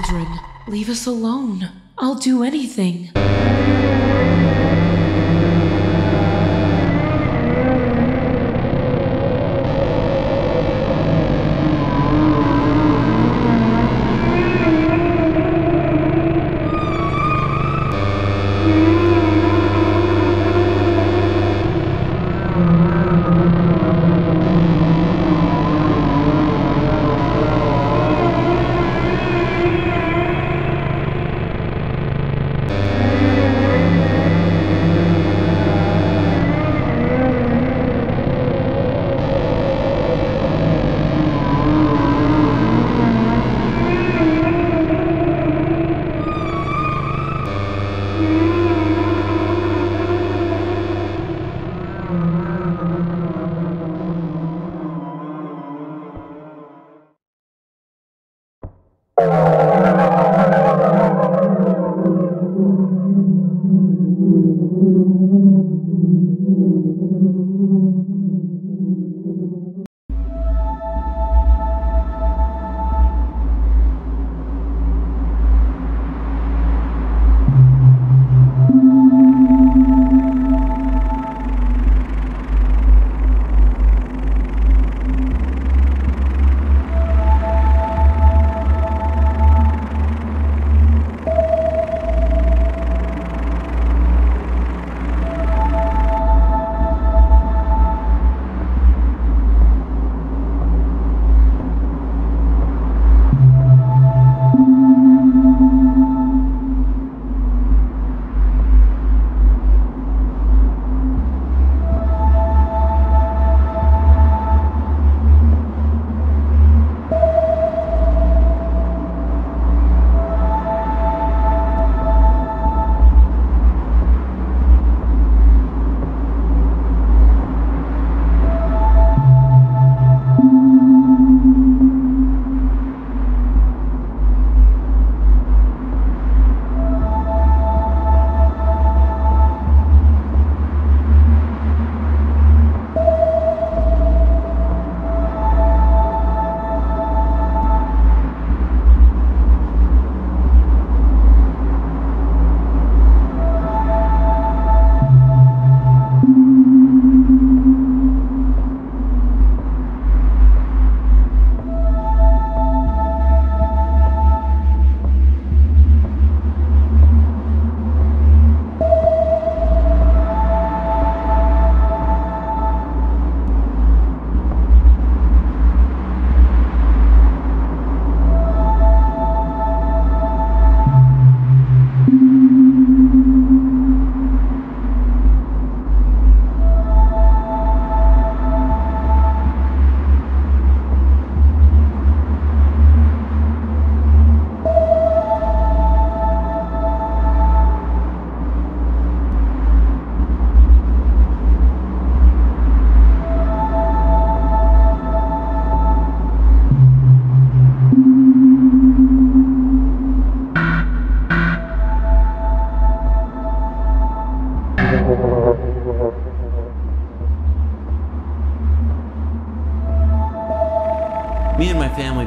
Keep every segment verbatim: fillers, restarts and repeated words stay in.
children. Leave us alone. I'll do anything.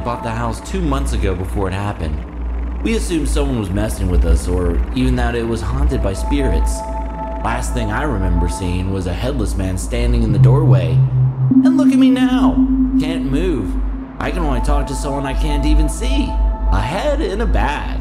Bought the house two months ago before it happened. We assumed someone was messing with us or even that it was haunted by spirits. Last thing I remember seeing was a headless man standing in the doorway. And look at me now. Can't move. I can only talk to someone I can't even see. A head in a bag.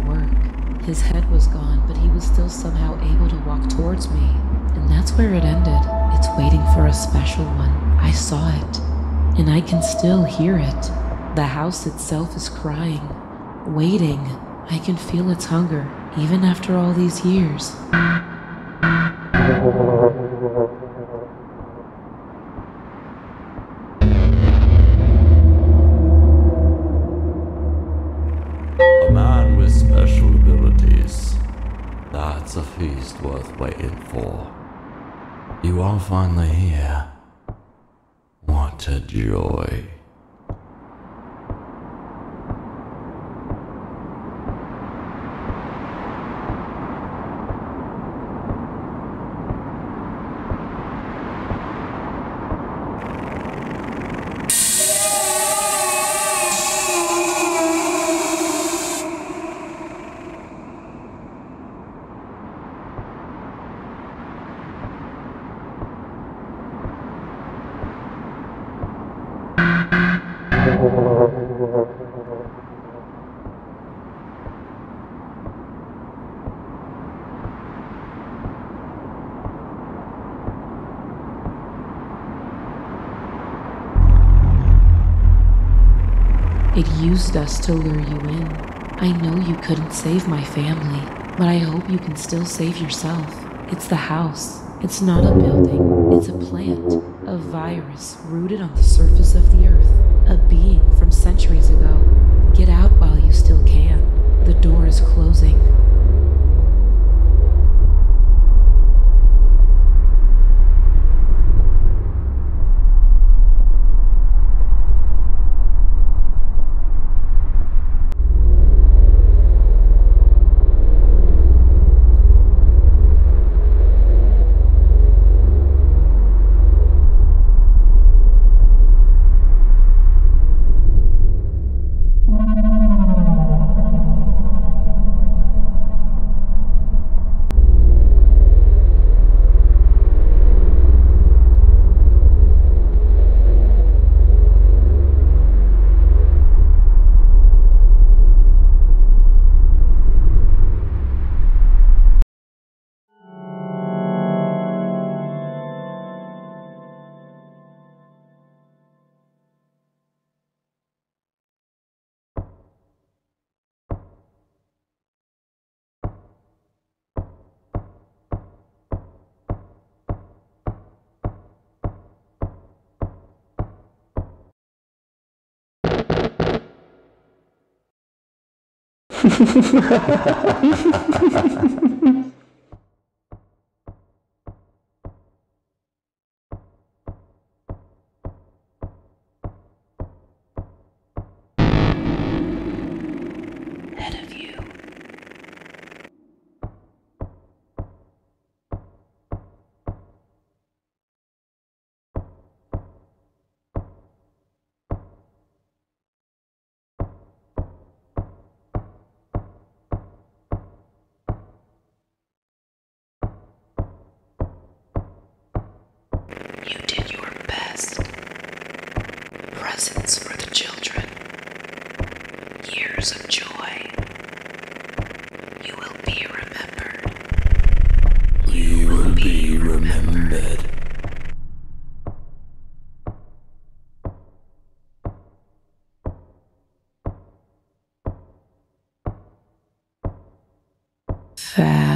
for work. His head was gone, but he was still somehow able to walk towards me. And that's where it ended. It's waiting for a special one. I saw it, and I can still hear it. The house itself is crying, waiting. I can feel its hunger, even after all these years. A man with special abilities. That's a feast worth waiting for. You are finally here. What a joy. It used us to lure you in. I know you couldn't save my family, but I hope you can still save yourself. It's the house. It's not a building. It's a plant. A virus rooted on the surface of the earth. A being from centuries ago. Get out while you still can. The door is closing. Ahead of you. You did your best. Presents for the children. Years of joy. You will be remembered. You, you will, will be remembered. remembered. Fast.